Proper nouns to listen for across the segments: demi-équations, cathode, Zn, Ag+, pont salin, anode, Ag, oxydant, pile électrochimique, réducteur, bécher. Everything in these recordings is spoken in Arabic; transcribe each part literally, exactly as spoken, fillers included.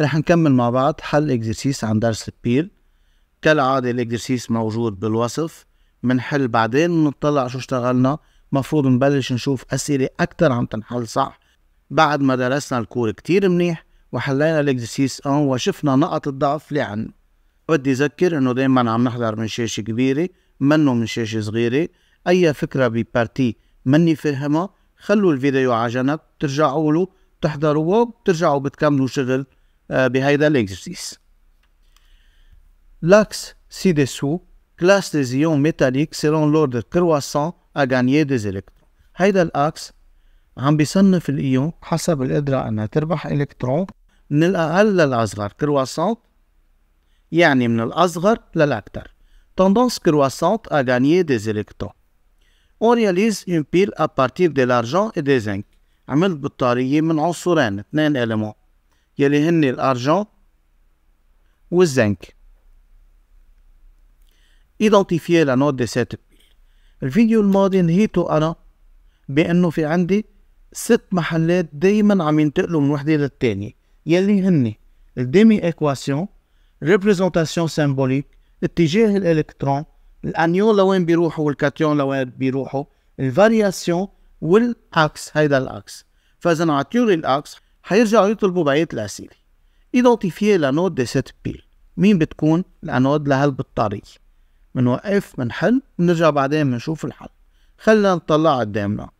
رح نكمل مع بعض حل اكزرسيس عن درس البير. كالعادة الاكزرسيس موجود بالوصف، منحل بعدين نطلع شو اشتغلنا. مفروض نبلش نشوف اسئلة اكتر عم تنحل صح بعد ما درسنا الكور كتير منيح وحلينا الاكزرسيس اه وشفنا نقط الضعف اللي عنا. بدي اذكر انه دايما عم نحضر من شاشة كبيرة منه من شاشة صغيرة. اي فكرة ببارتي مني فاهمها خلوا الفيديو على جنب، ترجعوا له تحضروا وبترجعوا بتكملوا شغل بهيدا الاكزرسيس. L'axe ci-dessous classe les ions métalliques selon l'ordre croissant à gagner des électrons. هيدا الاكس عم بيصنف الايون حسب القدرة انها تربح الكترون من الاقل للاصغر. كرواسانت يعني من الاصغر للاكثر. tendance croissante à gagner des électrons. On réalise une pile à partir de l'argent et des zinc. عملت بطارية من عنصرين اثنين اليمون يلي هن الارجون والزنك. ايدنتيفيي لا نوت دي سيت بيل. الفيديو الماضي نهيته انا بانه في عندي ست محلات دايما عم ينتقلوا من وحده للثانيه يلي هن الديمي اكواسيون، ريبريزونتاسيون سيمبوليك، اتجاه الالكترون، الانيون لوين بيروحوا والكاتيون لوين بيروحوا، الفارياسيون والاكس. هيدا الاكس. فاذا على تيوري الاكس حيرجعوا يطلبوا بقية الأسئلة. ايدنتيفيي لانود دي سيت بيل. مين بتكون الأنود لهالبطارية؟ منوقف منحل منرجع بعدين منشوف الحل. خلينا نطلع قدامنا.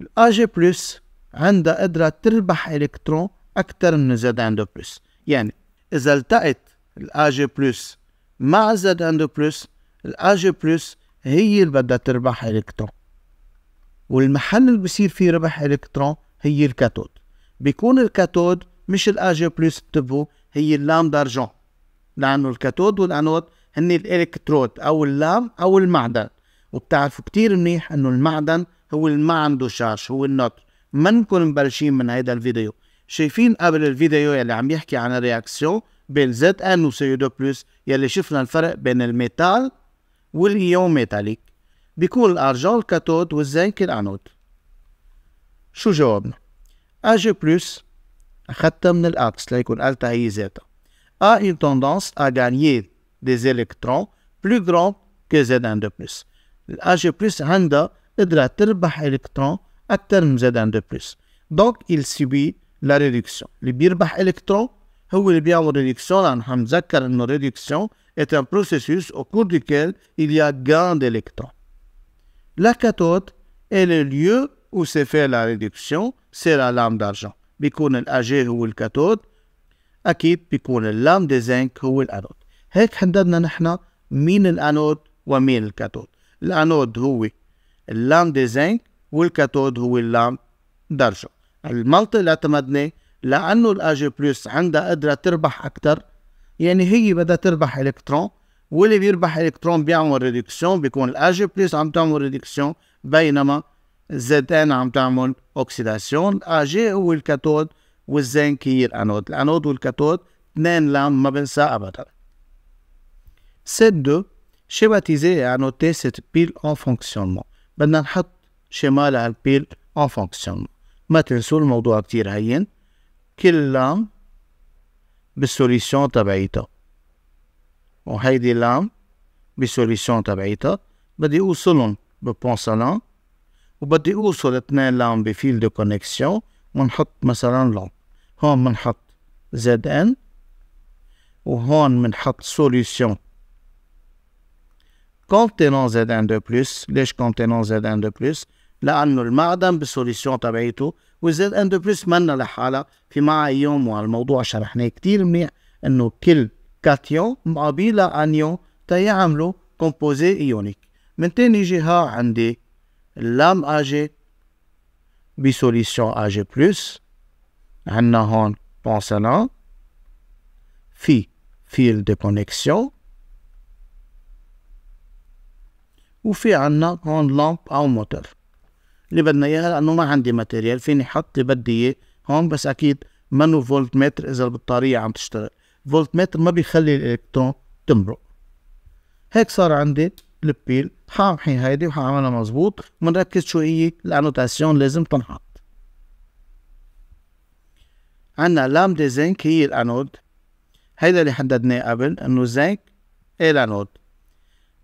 الأج بلس عندها قدرة تربح إلكترون أكتر من زد أن دو بلس. يعني إذا التقت الأج بلس مع زد أن دو بلس الأج بلس هي اللي بدها تربح إلكترون. والمحل اللي بصير فيه ربح إلكترون هي الكاثود. بيكون الكاثود مش الاج بلس انتبهوا هي اللام دارجون، لانه الكاثود والانود هن الالكترود او اللام او المعدن، وبتعرفوا كتير منيح انه المعدن هو اللي ما عنده شارج هو النوتر. منكن مبلشين من هيدا الفيديو شايفين قبل الفيديو يلي عم يحكي عن الرياكسيون بين زد ان وسي دو بلس يلي شفنا الفرق بين الميتال والايون ميتاليك. بيكون الارجون الكاثود والزنك الانود. شو جوابنا؟ Ag+ أخذتها من الأكس ليكون قلتها هي زيتا. A une tendance à gagner des électrons plus grande que زد إن تو بلس. ال Ag+ عندها قدرة تربح إلكترون أكثر من زد إن تو بلس. donc il subit la réduction. اللي بيربح إلكترون هو اللي بيعمل ريدكسيون، لأن حنتذكر إنه ريدكسيون est un processus au cours duquel il y a gain d'électrons. La cathode est le lieu où se fait la réduction. سي لا لام دارجون. بيكون الاجي هو الكاثود، اكيد بيكون اللام دي زنك هو الانود. هيك حددنا نحن مين الانود ومين الكاثود. الانود هو اللام دي زنك والكاثود هو اللام دارجون. المنطق اللي اعتمدناه لانه الاجي بلس عندها قدره تربح اكثر، يعني هي بدها تربح الكترون، واللي بيربح الكترون بيعمل ريدكسيون، بيكون الاجي بلس عم تعمل ريدكسيون بينما زد ان عم تعمل اوكسيداسيون. الاجي هو الكاثود والزنك هي الانود. الانود والكاثود اثنين لام ما بنسى ابدا. سي تو شيماتيزي انوتي سيت بيل اون فونكسيونمون. بدنا نحط شيما لهالبيل اون فونكسيونمون. ما تنسوا الموضوع كتير هين، كل لام بالسوليسيون تبعيتها وهيدي لام بالسوليسيون تبعيتها. بدي اوصلهم ببونسلان وبدي اوصل اثنين لام بفيل دو كونكسيون ونحط مثلا لون. هون بنحط زد ان وهون بنحط سوليوشن كونتينون زد ان دو بلس. ليش كونتينون زد ان دو بلس؟ لانه المعدن بالسوليوشن تبعيته والزد ان دو بلس منا لحالها، في معها ايون. وهالموضوع شرحناه كتير منيح انه كل كاتيون مقابل لانيون تيعملوا كومبوزي ايونيك. من تاني جهه عندي اللام اجي بسوليسيون اجي بلس، عنا هون بونسلان في فيل دو كونكسيون، وفي عنا هون لامب او موتور. اللي بدنا اياها لانه ما عندي ماتيريال فيني احط اللي بدي اياه هون، بس اكيد منو فولت متر اذا البطاريه عم تشتغل. فولت متر ما بيخلي الالكترون تمرق. هيك صار عندي البيل. حامحي هيدي وحعملها مظبوط ومنركز شو هي الانوتاسيون لازم تنحط. عندنا لامدا زنك هي الانود، هيدا اللي حددناه قبل انه الزنك ايه الانود.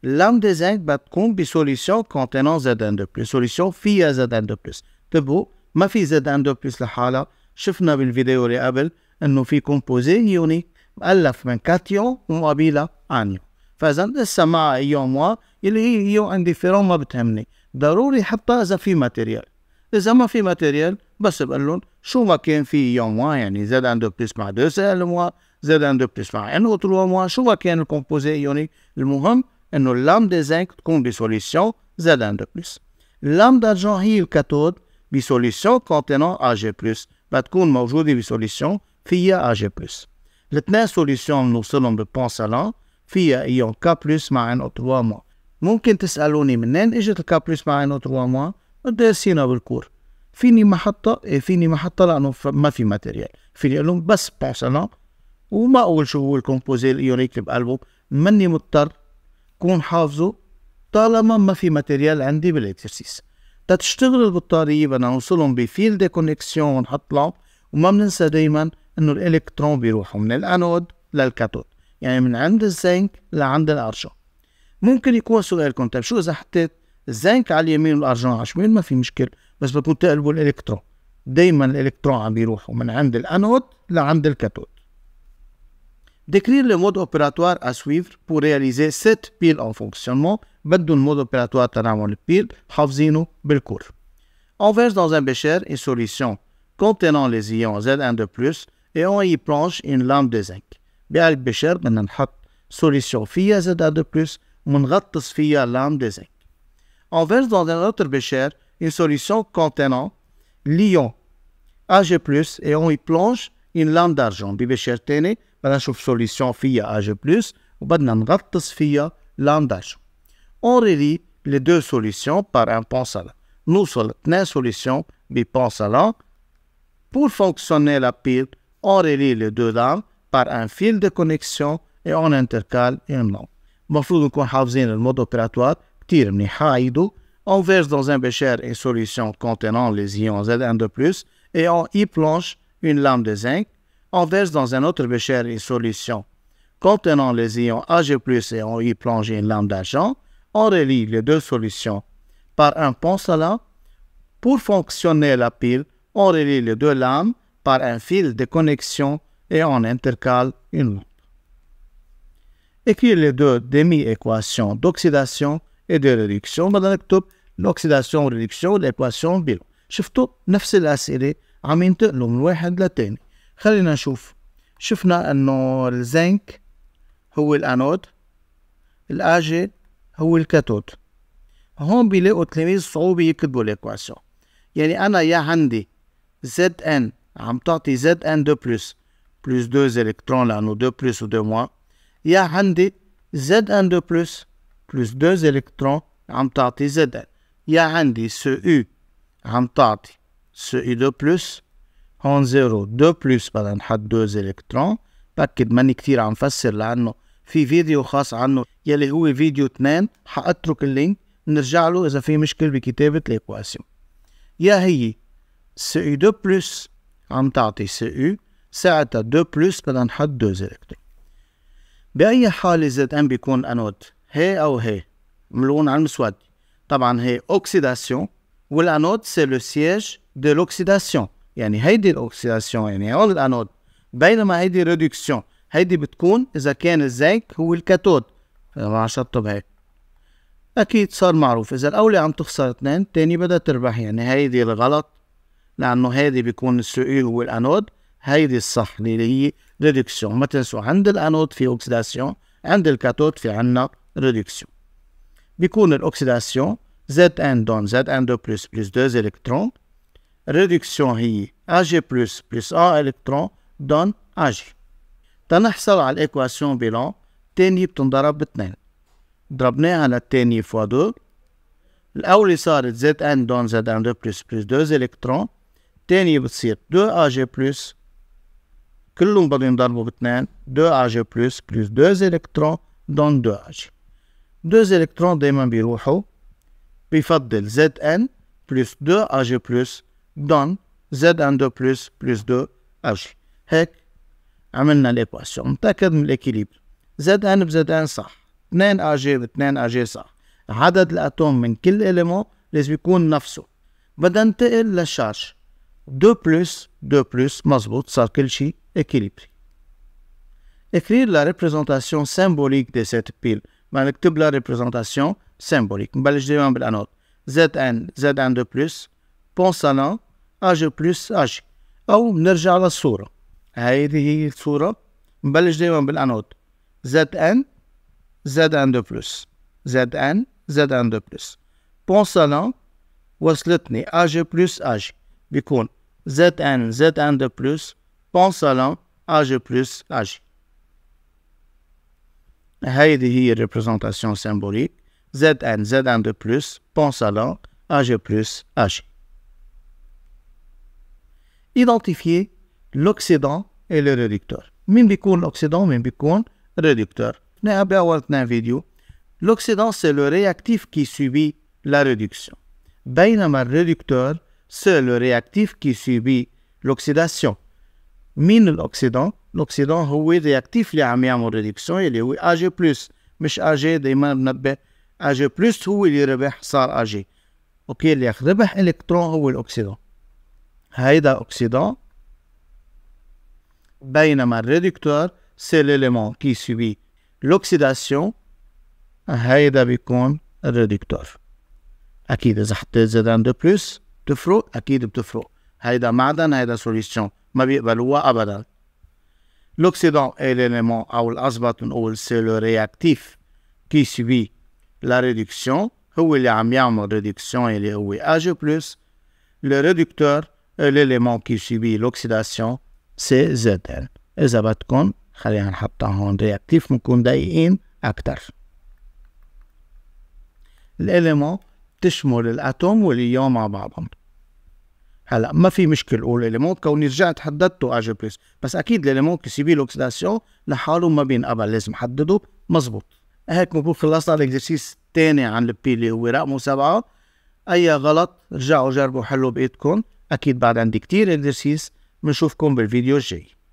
لامدا زنك بتكون بسوليسيون كونتينون زد ان دو بلس، سوليسيون فيها زد ان دو بلس. انتبهوا ما في زد ان دو بلس لحالها، شفنا بالفيديو اللي قبل انه في كومبوزي يونيك مؤلف من كاتيون ومقابلها انيون، فاذا لسه مع ايون موا اللي هي ايون انديفيرون ما بتهمني، ضروري حتى اذا في ماتيريال. اذا ما في ماتيريال بس بقول لهم شو ما كان في ايون موا، يعني زد ان دو بلس مع دو سي ال موا، زد ان دو بلس مع ان او تلوا موا، شو ما كان الكومبوزي ايونيك، المهم انه اللامدا زنك تكون بسوليسيون زد ان دو بلس. اللامدا جون هي الكاثود بسوليسيون كونتينون اج بلس، بتكون موجوده بسوليسيون فيها اج بلس. الاثنين سوليسيون بنوصلهم ببون سالون فيها ايون كا بلس مع ان او تلوا موا. ممكن تسالوني منين اجت الكا بلس مع ان او تلوا موا؟ دارسينها بالكور. فيني ما احطها، فيني ما احطها لانه ما في ماتيريال، فيني اقول لهم بس بون سالون وما اقول شو هو الكومبوزي الايونيك اللي بقلبه، مني مضطر كون حافظه طالما ما في ماتيريال عندي بالاكسرسيس. تتشتغل البطاريه بدنا نوصلهم بفيل دي كونكسيون ونحط لهم، وما بننسى دائما انه الالكترون بيروحوا من الانود للكاثود، يعني من عند الزنك لعند الارجون. ممكن يكون سؤالكم طيب شو اذا حطيت الزنك على اليمين والارجون على الشمال؟ ما في مشكل، بس بدكم تقلبوا الالكترون، دائما الالكترون عم بيروحوا من عند الانود لعند الكاثود. Décrire le mode opératoire à suivre pour réaliser cette pile en fonctionnement. بدو المود opératoire تنعمل البيل، حافظينه بالكور. On verse dans un bécher une solution contenant les ions زد ان تو بلس et on y plonge une lame de zinc. بهالبشر بدنا نحط solution فيها زد ان تو بلس ونغطس فيها lame de zinc. On verse dans un autre bécher une solution contenant l'ion Ag+ et on y plonge une lame d'argent. ببشر تاني بدنا نشوف solution فيها Ag+ وبدنا نغطس فيها lame d'argent. On relie les deux solutions par un pont salant. نوصل اثنين solutions ببون salant. Pour fonctionner la pile, on relie les deux lames par un fil de connexion et on intercale une lame. المفروض نكون حافظين المود opératoire كتير منيح. عيدوا. On verse dans un bécher une solution contenant les ions زد ان تو بلس et on y plonge une lame de zinc. On verse dans un autre bécher une solution contenant les ions Ag+ et on y plonge une lame d'argent. On relie les deux solutions par un pont salant. Pour fonctionner la pile, on relie les deux lames par un fil de connexion et on intercale une lampe. Écrire les deux demi-équations d'oxydation et de réduction. بدنا نكتب الأكسدation والريدكسيون والإكواسيون بينهم. شفتوا نفس الأسئلة عم ينتقلوا من واحد للتاني. خلينا نشوف. شفنا إنه الزنك هو الأنود، الآجي هو الكاثود. هون بيلاقوا تلاميذ صعوبة يكتبوا الإكواسيون، يعني أنا يا عندي زد إن عم تعطي زد إن دو بلس بلس دو إلكترون لأنه دو بلس و دو موان، يا عندي زد إن دو بلس بلس دو إلكترون عم تعطي زد إن، يا عندي سو يو عم تعطي سو يو دو بلس، هون زيرو دو بلس بدنا نحط دو إلكترون. بأكد ماني كتير عم فسر لأنه في فيديو خاص عنه يلي هو فيديو اثنين، حاترك اللينك نرجع له اذا في مشكل بكتابه الاكواسيون. يا هي سي يو دو بلس عم تعطي سي يو، ساعتها دو بلس بدنا نحط دو الكترون. باي حاله زد ان بيكون انود، هي او هي ملون على المسود. طبعا هي اوكسيداسيون والانود سي لو سييج دو لوكسيداسيون، يعني هيدي الاوكسيداسيون يعني هون الانود، بينما هيدي ريدكسيون، هيدي بتكون إذا كان الزنك هو الكاثود، فما شطب بهيك. أكيد صار معروف، إذا الأولى عم تخسر اثنين، الثانية بدها تربح، يعني هيدي الغلط، لأنه هيدي بيكون السؤال هو الأنود، هيدي الصح اللي هي ريدكسيون. ما تنسوا عند الأنود في أوكسيداسيون، عند الكاثود في عنا ريدكسيون. بيكون الأوكسيداسيون زد إن دون زد إن دو بلس بلس دو إلكترون، ريدكسيون هي أجي بلس بلس أ إلكترون دون أجي. تنحصل على الإكواسيون بيلون، التانية بتنضرب باثنين، ضربناها للتانية فوا دو، الأولى صارت زد إن دون زد إن دو بلس بلس دو إلكترون، التانية بتصير دو أجي بلس، كلهم بدهم ينضربوا باثنين، دو أجي بلس بلس دو إلكترون دون دو أجي. دو إلكترون دايما بيروحوا، بيفضل زد إن بلس دو أجي بلس دون زد إن دو بلس بلس دو أجي. هيك عملنا الإيكواسيون، متأكد من الإكيليبر. زد ان بزد ان صح، اثنين آ جي باثنين آ جي صح، عدد الأتوم من كل إليمون لازم يكون نفسه. بدنا ننتقل للشارج، دو بلس دو بلس مظبوط، صار كل شيء إكيليبري. écrire la représentation symbolique de cette pile. ما نكتب لها représentation symbolique. نبلش دائما بالأنود. زد ان زد ان تو بلس بونسالان Ag plus Ag. أو بنرجع للصورة. هيدي هي الصورة. نبلش دائما بالأنود. زد ان زد ان تو بلس زد ان زد ان تو بلس بونسالان وصلتني Ag plus Ag. بيكون زد ان زد ان تو بلس بونسالان Ag plus Ag. هيدي هي الريبريزونتاسيون سيمبوليك زد ان زد ان تو بلس بونسالان Ag plus Ag. Identifier l'oxydant et le réducteur. مين بيكون الأوكسيدون ومين بيكون الريدكتور؟ نحن بأول اثنين فيديو. الأوكسيدون c'est le réactif qui subit la réduction. بينما الريدكتور c'est le réactif qui subit l'oxydation. مين الأوكسيدون؟ الأوكسيدون هو الرياكتيف اللي عم يعمل ريدكسيون اللي هو Ag بلس، مش Ag. دايما بنبه Ag بلس هو اللي ربح صار Ag. اوكي، اللي ياخذ ربح الكترون هو الأوكسيدون. هيدا أوكسيدون. بينما الريدكتور سي ليليمون كي سوبي لوكسيداسيون، هيدا بيكون الريدكتور. أكيد إذا حطيت زدان دو بلس بتفرق، أكيد بتفرق. هيدا معدن، هيدا سوليسيون، ما بيقبلوها أبدا. لوكسيدون اي ليليمون أو الأضبط بنقول سي لو رياكتيف كي سوبي لا ريدكسيون، هو اللي عم يعمل ريدكسيون اللي هو Ag بلس. لو ريدكتور الاليمون كي سوبي لوكسيداسيون سي زد ان. إذا بدكم خلينا نحطها هون رياكتيف بنكون دقيقين أكتر. الاليمون بتشمل الأتوم والإيون مع بعضهم. هلا ما في مشكلة أقول الاليمون كوني رجعت حددته Ag بلس، بس أكيد الاليمون كي سوبي لوكسيداسيون لحاله ما بينقبل، لازم حدده مظبوط. هيك بكون خلصنا الإكزرسيس الثاني عن البي اللي هو رقمه سبعة. أي غلط رجعوا جربوا حلوا بإيدكم. أكيد بعد عندي كتير إكزرسيس، بنشوفكم بالفيديو الجاي.